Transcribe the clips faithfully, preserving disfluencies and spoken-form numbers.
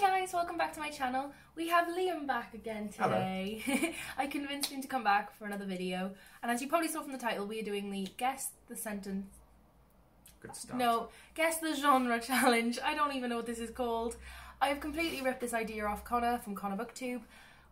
Hi guys, welcome back to my channel. We have Liam back again today. I convinced him to come back for another video, and as you probably saw from the title, we are doing the guess the sentence. Good start. No, guess the genre challenge. I don't even know what this is called. I have completely ripped this idea off Connor from Connor Booktube.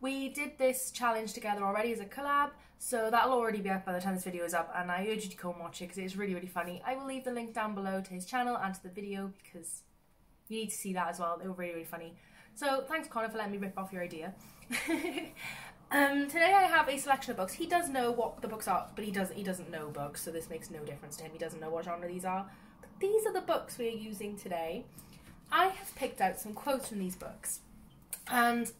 We did this challenge together already as a collab, so that'll already be up by the time this video is up, and I urge you to go and watch it because it's really, really funny. I will leave the link down below to his channel and to the video because you need to see that as well. They were really, really funny. So thanks, Connor, for letting me rip off your idea. um, today I have a selection of books. He does know what the books are, but he doesn't, he doesn't know books, so this makes no difference to him. He doesn't know what genre these are. But these are the books we are using today. I have picked out some quotes from these books, and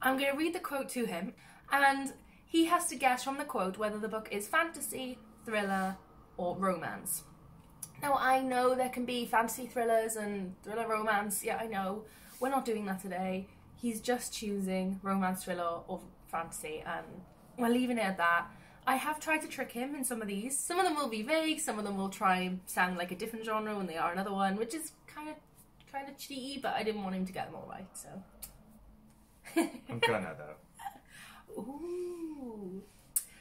I'm going to read the quote to him, and he has to guess from the quote whether the book is fantasy, thriller, or romance. Now, I know there can be fantasy thrillers and thriller romance, yeah, I know. We're not doing that today. He's just choosing romance, thriller, or fantasy, and we're leaving it at that. I have tried to trick him in some of these. Some of them will be vague, some of them will try and sound like a different genre when they are another one, which is kind of kind of cheaty, but I didn't want him to get them all right, so. I'm gonna, though. Ooh.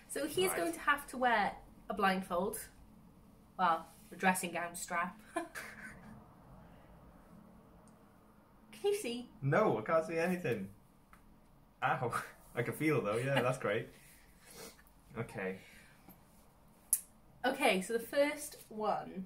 So he's right. Going to have to wear a blindfold. Well, a dressing gown strap. Can you see? No, I can't see anything. Ow. I can feel though, yeah, that's great. Okay. Okay, so the first one.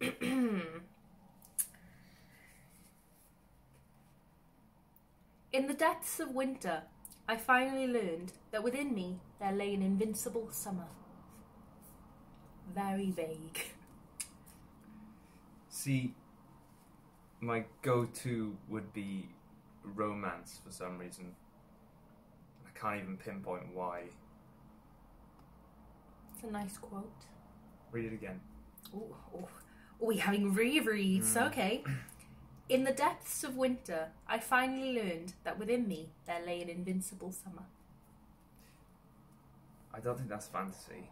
In the depths of winter, I finally learned that within me there lay an invincible summer. Very vague. See, my go-to would be romance for some reason. I can't even pinpoint why. It's a nice quote. Read it again. Oh, oh. oh we're having re-reads, mm. Okay. In the depths of winter, I finally learned that within me there lay an invincible summer. I don't think that's fantasy.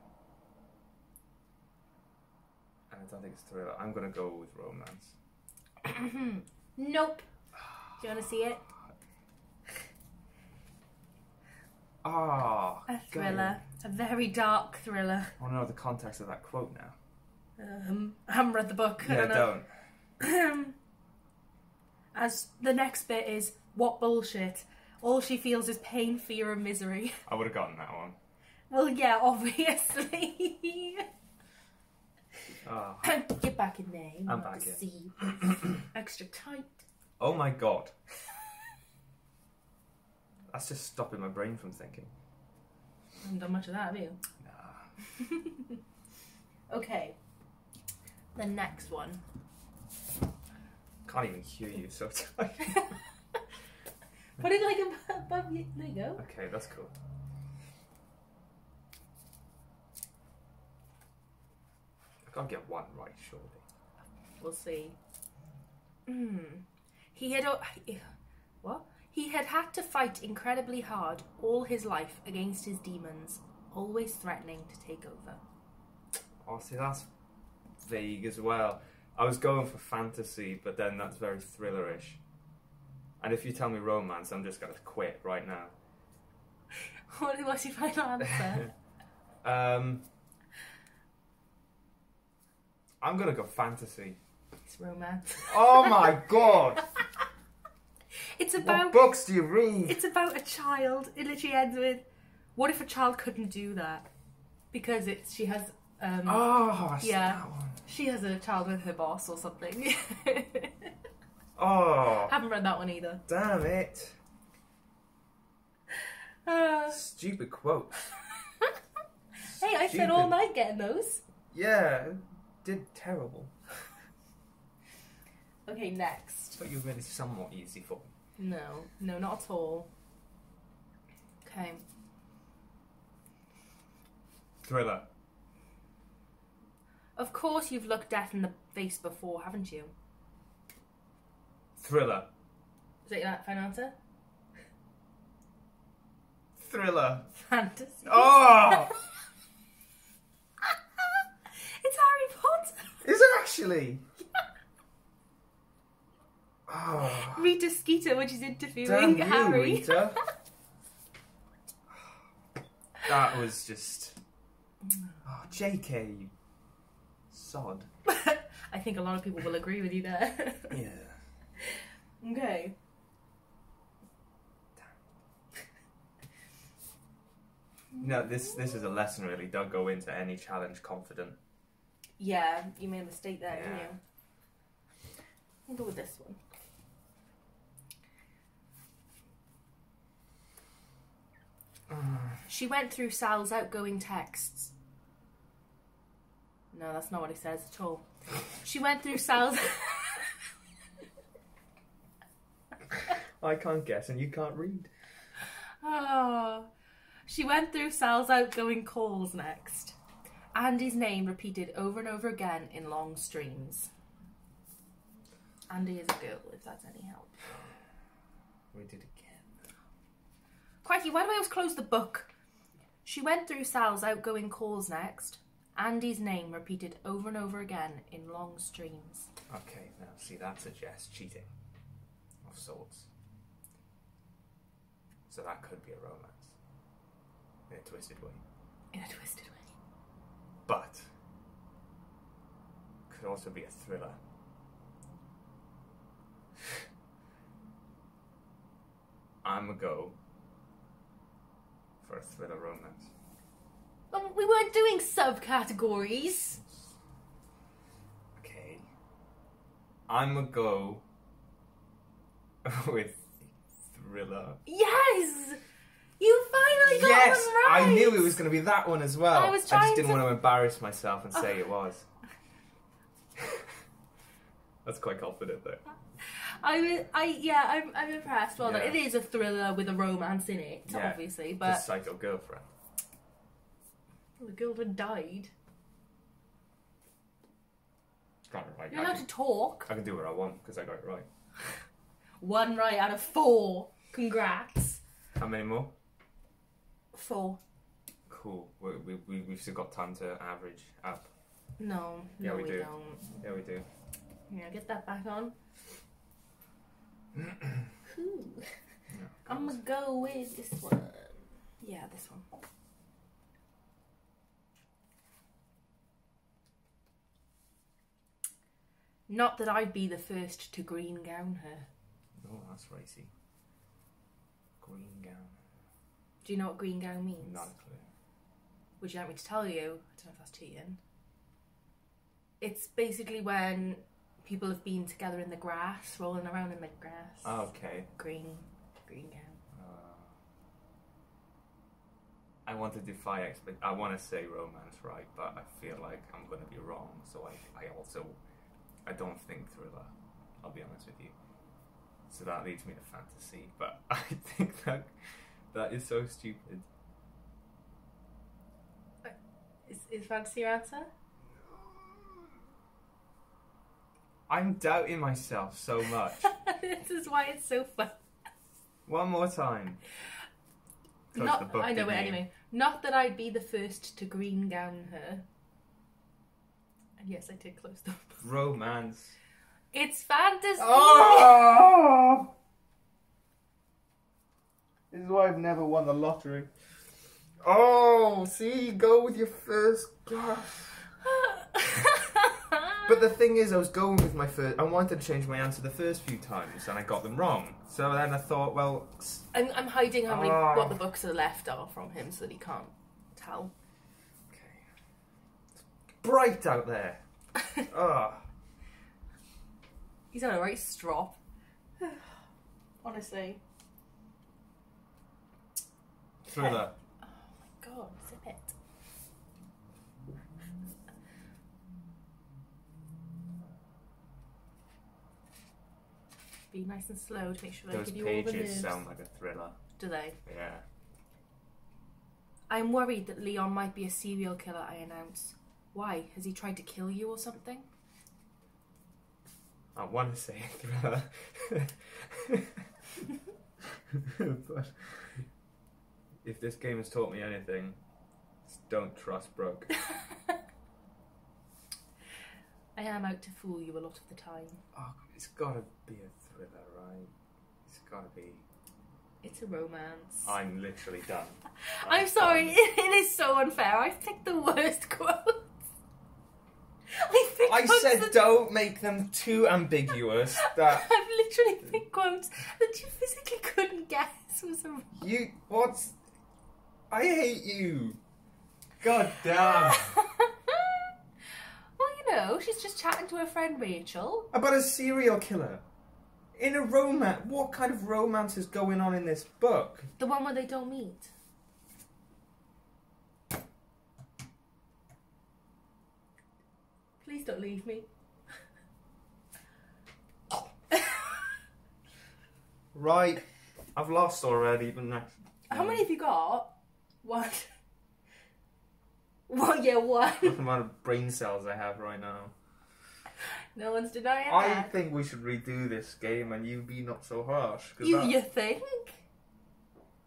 And I don't think it's thriller. I'm going to go with romance. Nope. Do you want to see it? Ah. Oh, a thriller. Go. A very dark thriller. I want to know the context of that quote now. Um, I haven't read the book. Yeah, I don't. don't. As the next bit is, what bullshit. All she feels is pain, fear and misery. I would have gotten that one. Well, yeah, obviously. Oh. Get back in there. You I'm back to see. Extra tight. Oh my god. That's just stopping my brain from thinking. I haven't done much of that, have you? Nah. Okay. The next one. I can't even hear you, so tight. Put it like above you. There you go. Okay, that's cool. I can't get one right, surely. We'll see. Mm. He had what? He had had to fight incredibly hard all his life against his demons, always threatening to take over. Oh, see, that's vague as well. I was going for fantasy, but then that's very thrillerish. And if you tell me romance, I'm just going to quit right now. What was your final answer? um, I'm going to go fantasy. It's romance. Oh my god! It's about... What books do you read? It's about a child. It literally ends with, what if a child couldn't do that? Because it's, she has... Um, oh, I see yeah. that one. She has a child with her boss or something. Oh. Haven't read that one either. Damn it. Uh, Stupid quotes. Hey, Stupid. I spent all night getting those. Yeah, did terrible. Okay, next. But you've made it somewhat easy for me. No, no, not at all. Okay. Thriller. Of course you've looked death in the face before, haven't you? Thriller. Is that your final answer? Thriller. Fantasy. Oh! It's Harry Potter. Is it actually. Oh. Rita Skeeter, which is interviewing Damn Harry. You, Rita. That was just. Oh, J K, you sod. I think a lot of people will agree with you there. Yeah. Okay. No, this this is a lesson, really. Don't go into any challenge confident. Yeah, you made a mistake there, yeah. didn't you? I'll go with this one. She went through Sal's outgoing texts. No, that's not what he says at all. She went through Sal's... I can't guess and you can't read. Oh. She went through Sal's outgoing calls next. Andy's name repeated over and over again in long streams. Andy is a girl, if that's any help. We did it. Crikey, why do I always close the book? She went through Sal's outgoing calls next. Andy's name repeated over and over again in long streams. Okay, now see, that suggests cheating. Of sorts. So that could be a romance. In a twisted way. In a twisted way. But. Could also be a thriller. I'm a go. For a thriller romance. Well, we weren't doing subcategories. Okay. I'm a go with thriller. Yes! You finally got yes, one right! Yes! I knew it was going to be that one as well. I was trying I just didn't to... want to embarrass myself and say oh. it was. That's quite confident though. I, I, yeah, I'm, I'm impressed. Well, yeah. It is a thriller with a romance in it, yeah, obviously, but... the psycho girlfriend. The girlfriend died. Got it right. You're allowed to talk. I can do what I want, because I got it right. One right out of four. Congrats. How many more? Four. Cool. We, we, we've still got time to average up. No, yeah, no we, we do. don't. Yeah, we do. Yeah, get that back on. Ooh. No, I'm gonna go with this one. Yeah, this one. Not that I'd be the first to green gown her. Oh, that's racy. Green gown. Do you know what green gown means? Not a clue. Would you like me to tell you? I don't know if that's cheating. It's basically when people have been together in the grass, rolling around in the grass. Oh, okay. Green, green gown. Uh, I want to defy expect. I want to say romance, right? But I feel like I'm gonna be wrong. So I, I also, I don't think thriller. I'll be honest with you. So that leads me to fantasy. But I think that, that is so stupid. Is is fantasy your answer? I'm doubting myself so much. This is why it's so fun. One more time. Close Not, the book, I know it you? anyway. Not that I'd be the first to green gown her. And yes, I did close the book. Romance. It's fantasy. Oh! This is why I've never won the lottery. Oh, see, go with your first guess. But the thing is, I was going with my first... I wanted to change my answer the first few times, and I got them wrong. So then I thought, well... I'm, I'm hiding how many, oh. what the books are left are from him, so that he can't tell. Okay. It's bright out there. Oh. He's on a right strop. Honestly. Thriller. Oh my god, zip it. Be nice and slow to make sure Those I give you all the Those pages sound like a thriller. Do they? Yeah. I'm worried that Leon might be a serial killer, I announce. Why? Has he tried to kill you or something? I want to say a thriller. But if this game has taught me anything, it's don't trust Brooke. I am out to fool you a lot of the time. Oh, it's gotta be a thriller, right? It's gotta be. It's a romance. I'm literally done. I'm, I'm sorry, done. It is so unfair. I've picked the worst quotes. I, I said that... don't make them too ambiguous. That I've literally picked quotes that you physically couldn't guess was a... You, what? I hate you. God damn. Well, you know, she's just chatting to her friend Rachel. About a serial killer. In a romance. What kind of romance is going on in this book? The one where they don't meet. Please don't leave me. Right. I've lost already, but no. How um, many have you got? One. Well, yeah, one. What amount of brain cells I have right now. No one's denying I that. I think we should redo this game and you be not so harsh. You, that... you think?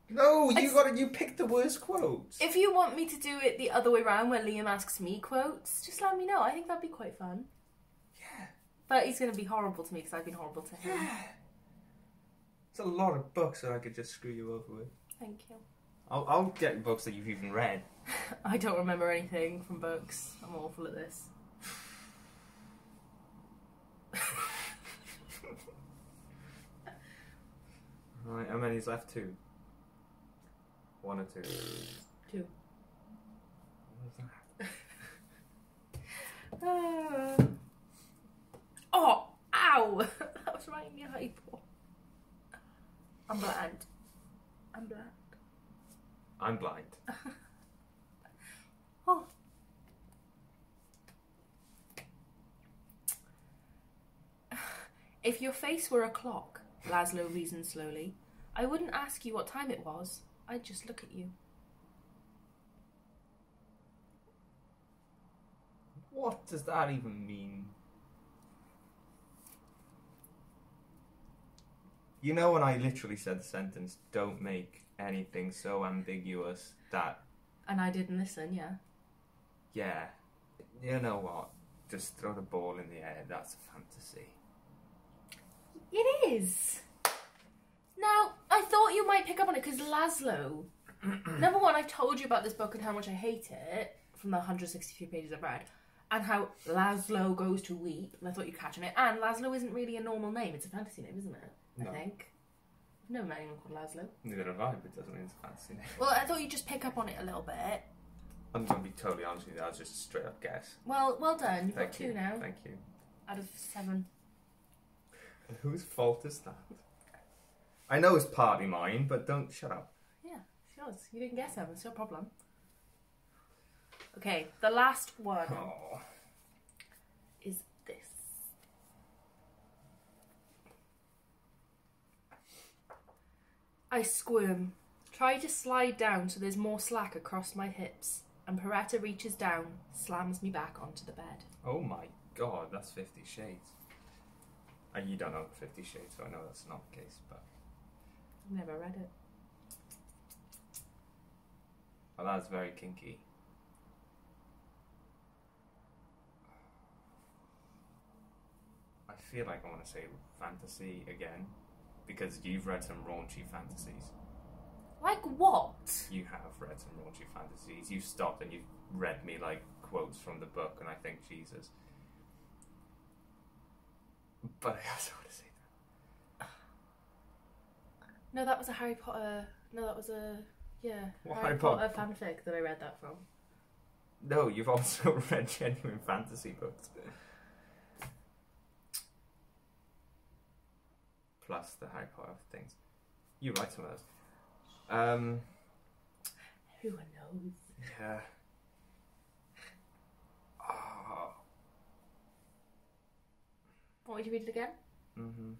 No, you I... got it. You picked the worst quotes. If you want me to do it the other way around where Liam asks me quotes, just let me know. I think that'd be quite fun. Yeah. But he's going to be horrible to me because I've been horrible to him. Yeah. It's a lot of books that I could just screw you over with. Thank you. I'll, I'll get books that you've even read. I don't remember anything from books. I'm awful at this. Right, how many's left? Two? One or two? Two. What was that? uh, oh! Ow! That was right in my eyeball. I'm blind. I'm blind. I'm blind. Oh. If your face were a clock, Laszlo reasoned slowly, I wouldn't ask you what time it was. I'd just look at you. What does that even mean? You know when I literally said the sentence, don't make anything so ambiguous that... And I didn't listen, yeah. Yeah. You know what? Just throw the ball in the air. That's a fantasy. It is. Now, I thought you might pick up on it because Laszlo... Number one, I told you about this book and how much I hate it from the one hundred sixty-two pages I've read. And how Laszlo goes to weep. And I thought you'd catch on it. And Laszlo isn't really a normal name. It's a fantasy name, isn't it? No. I think. I've never met anyone called Laszlo. Neither have I, but it doesn't mean it's a fantasy name. Well, I thought you'd just pick up on it a little bit. I'm going to be totally honest with you, that was just a straight up guess. Well, well done. You've got two now. Thank you. Out of seven. And whose fault is that? I know it's partly mine, but don't shut up. Yeah, it's yours. You didn't guess them. It's your problem. Okay, the last one oh. is this. I squirm. Try to slide down so there's more slack across my hips, and Peretta reaches down, slams me back onto the bed. Oh my god, that's Fifty Shades. And you don't know Fifty Shades, so I know that's not the case, but... I've never read it. Well, that's very kinky. I feel like I want to say fantasy again, because you've read some raunchy fantasies. Like what? You have read some raunchy fantasies. You've stopped and you've read me like quotes from the book and I think, Jesus. But I also want to say that. No, that was a Harry Potter... No, that was a... Yeah, what, Harry Potter po fanfic that I read that from. No, you've also read genuine fantasy books. Plus the Harry Potter things. You write some of those. Um, Everyone knows. Yeah. Oh. Want me to read it again? Mm-hmm.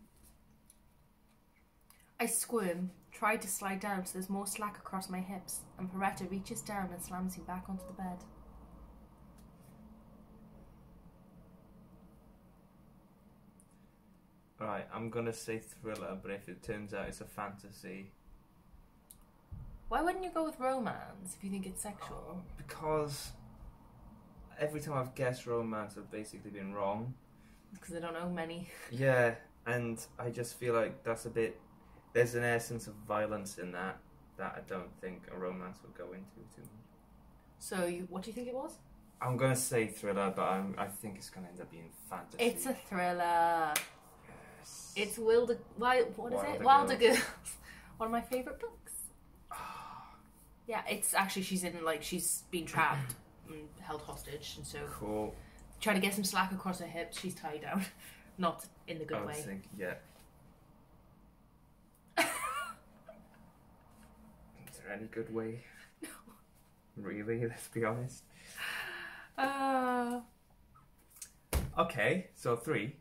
I squirm, try to slide down so there's more slack across my hips, and Peretta reaches down and slams him back onto the bed. Right, I'm gonna say thriller, but if it turns out it's a fantasy... Why wouldn't you go with romance if you think it's sexual? Oh, because I every time I've guessed romance, I've basically been wrong. Because I don't know many. Yeah, and I just feel like that's a bit... There's an essence of violence in that that I don't think a romance would go into too much. So, you, what do you think it was? I'm going to say thriller, but I'm, I think it's going to end up being fantasy. It's a thriller. Yes. It's Wilder... Why, what Wilder is it? Girls. Wilder Girls. One of my favourite books. Yeah, it's actually, she's in, like, she's been trapped and held hostage, and so... Cool. Trying to get some slack across her hips, she's tied down. Not in the good I way. I think, yeah. Is there any good way? No. Really, let's be honest. Uh... Okay, so three.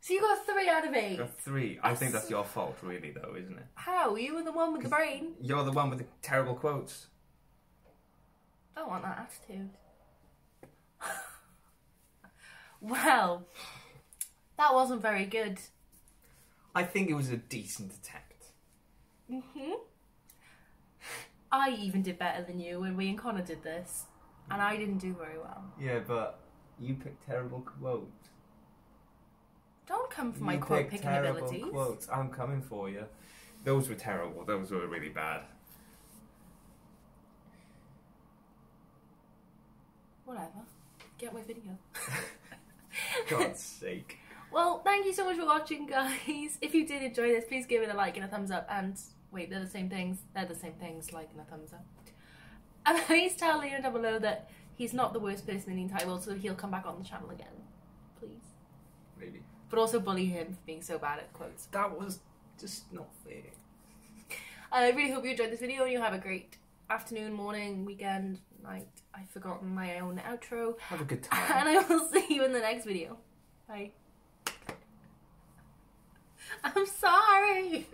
So you got three out of eight? I got three. I that's... think that's your fault, really, though, isn't it? How? You were the one with the brain. You're the one with the terrible quotes. I don't want that attitude. Well, that wasn't very good. I think it was a decent attempt. Mm-hmm. I even did better than you when we and Connor did this, and I didn't do very well. Yeah, but you picked terrible quotes. Don't come for you my quote picking abilities. Quotes. I'm coming for you. Those were terrible. Those were really bad. Whatever. Get my video. God's sake. Well, thank you so much for watching, guys. If you did enjoy this, please give it a like and a thumbs up. And wait, they're the same things. They're the same things, like and a thumbs up. And please tell Liam down below that he's not the worst person in the entire world, so he'll come back on the channel again. Please. Maybe. But also bully him for being so bad at quotes. That was just not fair. I really hope you enjoyed this video and you have a great afternoon, morning, weekend, night. I've forgotten my own outro. Have a good time. And I will see you in the next video. Bye. I'm sorry.